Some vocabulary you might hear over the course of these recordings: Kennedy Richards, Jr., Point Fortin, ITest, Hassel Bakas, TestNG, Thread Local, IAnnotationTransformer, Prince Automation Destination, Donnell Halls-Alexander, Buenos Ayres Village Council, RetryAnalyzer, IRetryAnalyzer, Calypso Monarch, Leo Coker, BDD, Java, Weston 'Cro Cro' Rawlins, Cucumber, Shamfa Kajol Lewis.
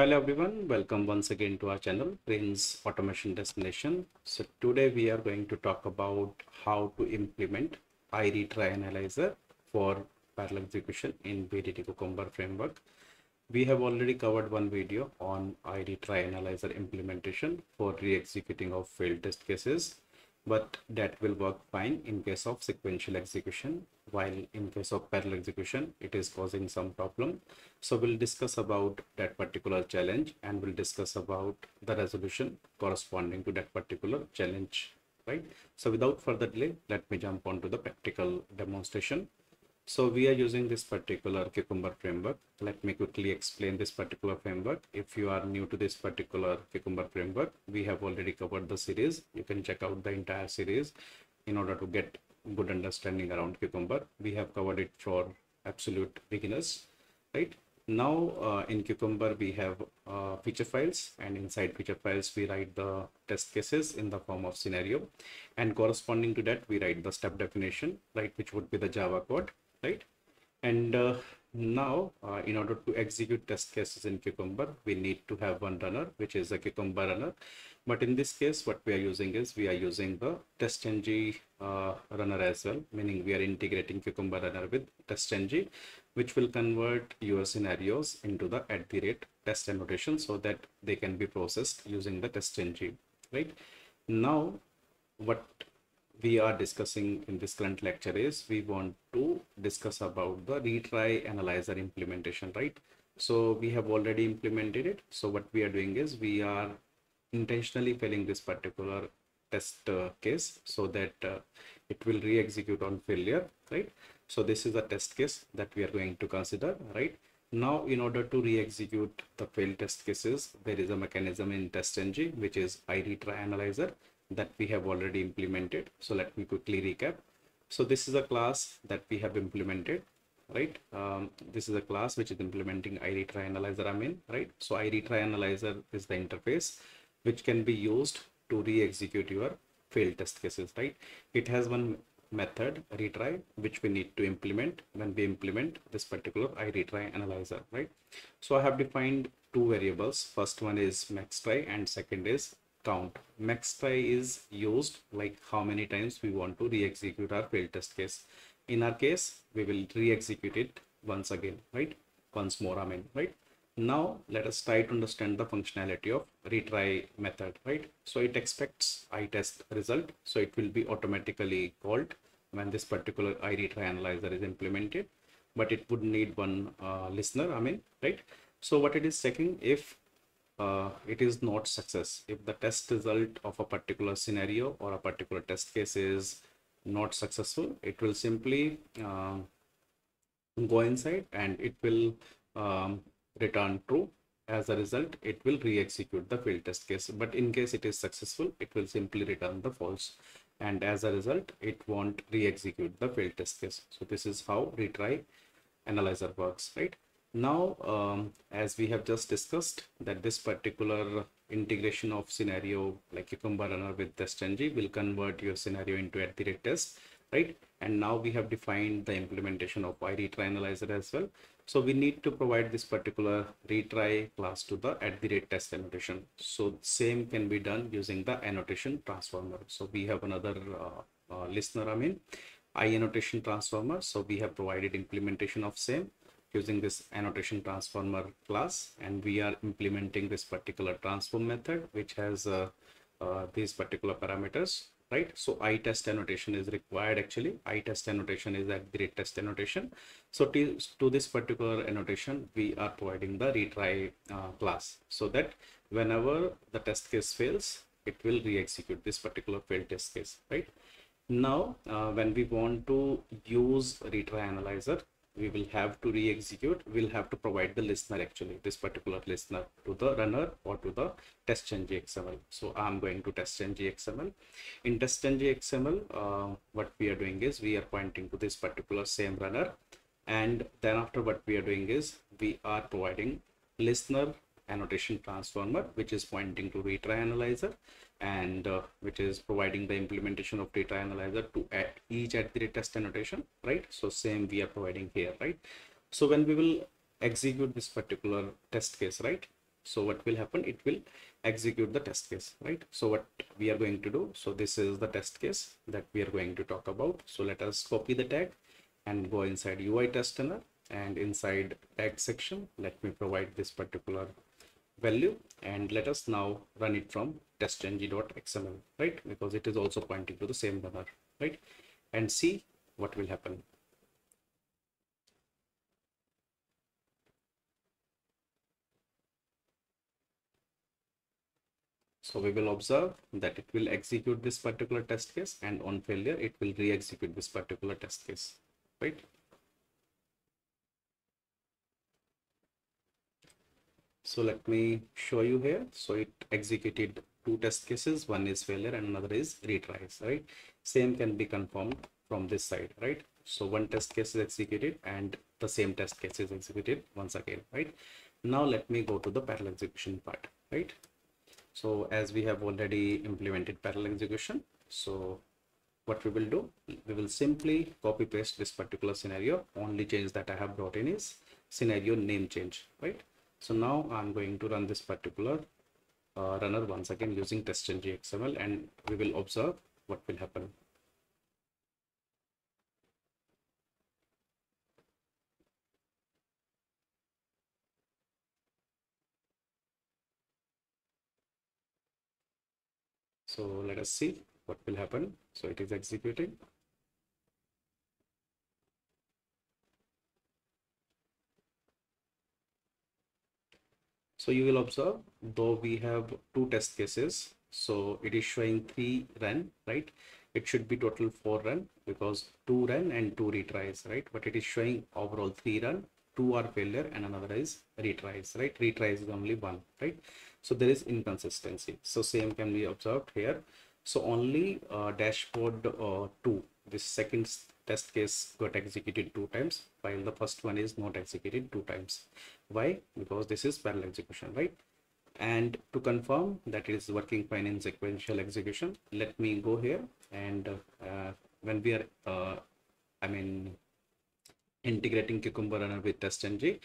Hello everyone, welcome once again to our channel Prince Automation Destination. So today we are going to talk about how to implement IRetryAnalyzer for parallel execution in BDD Cucumber framework. We have already covered one video on IRetryAnalyzer implementation for re-executing of failed test cases, but that will work fine in case of sequential execution, while in case of parallel execution it is causing some problem. So we'll discuss about that particular challenge and we'll discuss about the resolution corresponding to that particular challenge, right? So without further delay, let me jump on to the practical demonstration. So we are using this particular Cucumber framework. Let me quickly explain this particular framework. If you are new to this particular Cucumber framework, we have already covered the series. You can check out the entire series in order to get good understanding around Cucumber. We have covered it for absolute beginners, right? Now in Cucumber, we have feature files, and inside feature files, we write the test cases in the form of scenario, and corresponding to that, we write the step definition, right, which would be the Java code. Right, and now in order to execute test cases in Cucumber, we need to have one runner, which is a Cucumber runner. But in this case, what we are using is we are using the TestNG runner as well, meaning we are integrating Cucumber runner with TestNG, which will convert your scenarios into the @test annotation so that they can be processed using the TestNG. Right, now what we are discussing in this current lecture is we want to discuss about the retry analyzer implementation, right? So we have already implemented it. So what we are doing is we are intentionally failing this particular test case so that it will re-execute on failure, right? So this is a test case that we are going to consider, right? Now, in order to re-execute the failed test cases, there is a mechanism in TestNG, which is IRetryAnalyzer, that we have already implemented. So let me quickly recap. So this is a class that we have implemented, right? This is a class which is implementing IRetryAnalyzer, right? So IRetryAnalyzer is the interface which can be used to re-execute your failed test cases, right? It has one method, retry, which we need to implement when we implement this particular IRetryAnalyzer, right? So I have defined two variables. First one is maxTry and second is count. Max try is used like how many times we want to re-execute our failed test case. In our case, we will re-execute it once again, right? Once more, right? Now let us try to understand the functionality of retry method, right? So it expects ITest result, so it will be automatically called when this particular IRetryAnalyzer is implemented, but it would need one listener, right? So what it is checking, if it is not success, if the test result of a particular scenario or a particular test case is not successful, it will simply go inside and it will return true. As a result, it will re-execute the failed test case. But in case it is successful, it will simply return the false, and as a result, it won't re-execute the failed test case. So this is how retry analyzer works, right? Now, as we have just discussed, that this particular integration of scenario like Cucumber runner with TestNG will convert your scenario into @test, right? And now we have defined the implementation of IRetryAnalyzer as well. So we need to provide this particular retry class to the @test annotation. So same can be done using the annotation transformer. So we have another listener, IAnnotationTransformer. So we have provided implementation of same using this annotation transformer class, and we are implementing this particular transform method which has these particular parameters, right? So ITest annotation is required. actually, ITest annotation is @test annotation. So to this particular annotation we are providing the retry class, so that whenever the test case fails, it will re-execute this particular failed test case, right? Now when we want to use IRetryAnalyzer, we will have to re-execute, we'll have to provide the listener, actually, this particular listener to the runner or to the TestNG XML. So I'm going to TestNG XML. In TestNG XML, what we are doing is we are pointing to this particular same runner, and then after what we are doing is we are providing listener annotation transformer, which is pointing to IRetryAnalyzer, and which is providing the implementation of IRetryAnalyzer to add each @test annotation, right? So same we are providing here, right? So when we will execute this particular test case, right, So what will happen, it will execute the test case, right? So what we are going to do, so this is the test case that we are going to talk about. So let us copy the tag and go inside UI testNR, and inside tag section let me provide this particular value, and let us now run it from testng.xml, right? Because it is also pointing to the same runner, right? And see what will happen. So we will observe that it will execute this particular test case, and on failure it will re-execute this particular test case, right? So let me show you here. So it executed two test cases, one is failure and another is retries, right? Same can be confirmed from this side, right? So one test case is executed and the same test case is executed once again, right? Now let me go to the parallel execution part, right? So as we have already implemented parallel execution, so what we will do, we will simply copy paste this particular scenario. Only change that I have brought in is scenario name change, right? So now I'm going to run this particular runner once again using testng.xml, and we will observe what will happen. So let us see what will happen. So it is executing. So you will observe, though we have two test cases, so it is showing 3 run, right? It should be total 4 run, because 2 run and 2 retries, right? But it is showing overall 3 run, 2 are failure and another is retries, right? Retries is only 1, right? So there is inconsistency. So same can be observed here. So only dashboard 2, this second test case got executed 2 times, while the first one is not executed 2 times. Why? Because this is parallel execution, right? And to confirm that it is working fine in sequential execution, let me go here, and when we are integrating Cucumber runner with TestNG,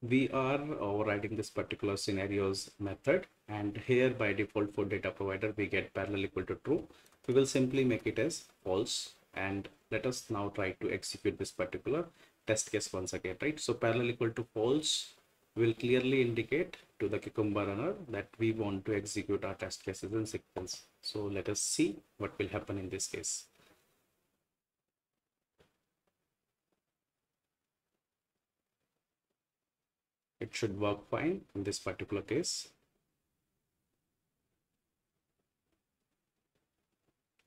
we are overriding this particular scenarios method, and here by default for data provider we get parallel equal to true. We will simply make it as false, and let us now try to execute this particular test case once again, right? So parallel equal to false will clearly indicate to the Cucumber runner that we want to execute our test cases in sequence. So let us see what will happen in this case. It should work fine in this particular case.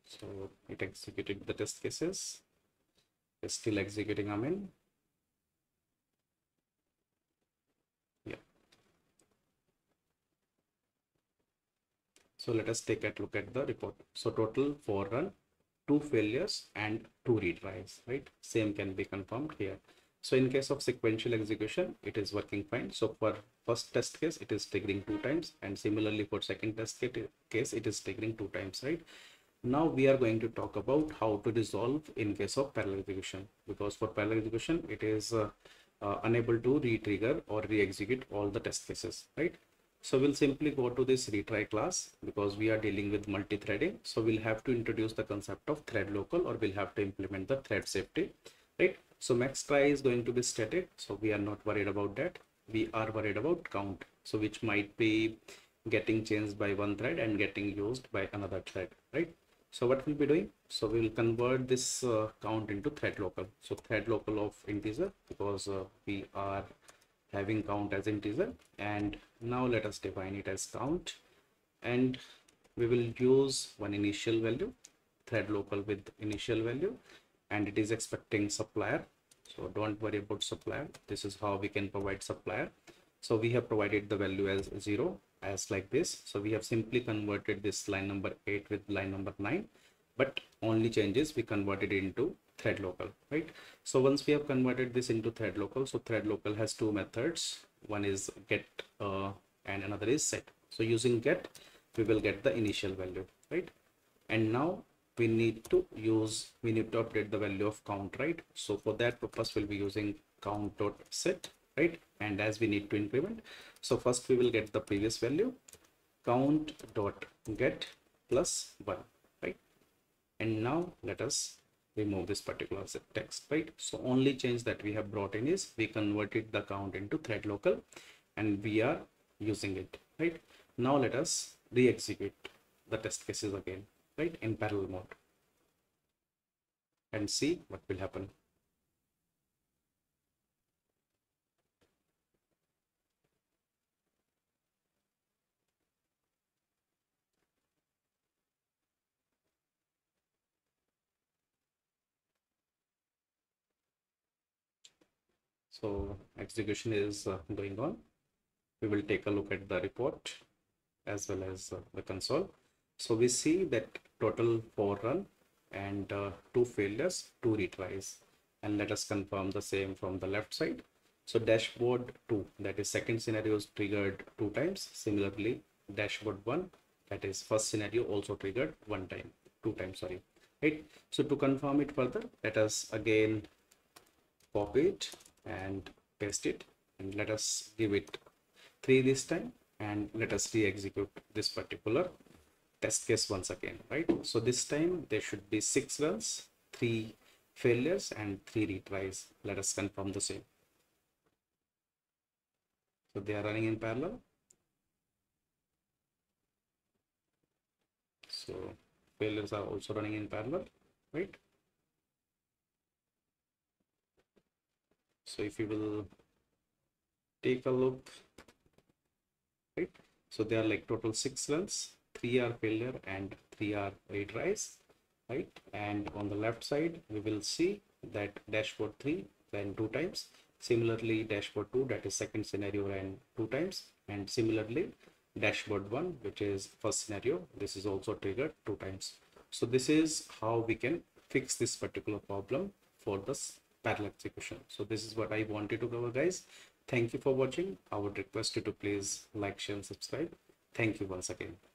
So it executed the test cases. It's still executing, So let us take a look at the report. So total 4 run, 2 failures and 2 retries, right? Same can be confirmed here. So in case of sequential execution, it is working fine. So for first test case, it is triggering 2 times, and similarly for second test case, it is triggering 2 times, right? Now we are going to talk about how to resolve in case of parallel execution, because for parallel execution, it is unable to re-trigger or re-execute all the test cases, right? So we'll simply go to this retry class, because we are dealing with multi-threading. So we'll have to introduce the concept of thread local, or we'll have to implement the thread safety, right? So max try is going to be static, so we are not worried about that. We are worried about count, so which might be getting changed by one thread and getting used by another thread, right? So what we'll be doing, so we will convert this count into thread local. So thread local of integer, because we are having count as integer, and now let us define it as count, and we will use one initial value, thread local with initial value, and it is expecting supplier. So don't worry about supplier. This is how we can provide supplier. So we have provided the value as 0, as like this. So we have simply converted this line number 8 with line number 9, but only changes we converted into thread local, right? So once we have converted this into thread local, so thread local has 2 methods. One is get and another is set. So using get, we will get the initial value, right? And now we need to update the value of count, right? So for that purpose, we'll be using count dot set, right? And as we need to increment, so first we will get the previous value, count dot get plus 1, right? And now let us remove this particular text, right? So only change that we have brought in is we converted the count into thread local and we are using it, right? Now let us re-execute the test cases again, right, in parallel mode, and see what will happen. So execution is going on. We will take a look at the report as well as the console. So we see that total 4 run and 2 failures, 2 retries. And let us confirm the same from the left side. So dashboard 2, that is second scenario, is triggered 2 times. Similarly, dashboard 1, that is first scenario, also triggered 2 times, sorry. Right. So to confirm it further, let us again copy it and paste it, and let us give it 3 this time, and let us re-execute this particular test case once again, right? So this time there should be 6 runs, 3 failures and 3 retries. Let us confirm the same. So they are running in parallel. So failures are also running in parallel, right? So if you will take a look, right, so there are like total 6 runs, 3 are failure and 3 are retries, right? And on the left side, we will see that dashboard 3 ran 2 times. Similarly, dashboard 2, that is second scenario, ran 2 times. And similarly, dashboard 1, which is first scenario, this is also triggered 2 times. So this is how we can fix this particular problem for this parallel execution. So this is what I wanted to cover, guys. Thank you for watching. I would request you to please like, share and subscribe. Thank you once again.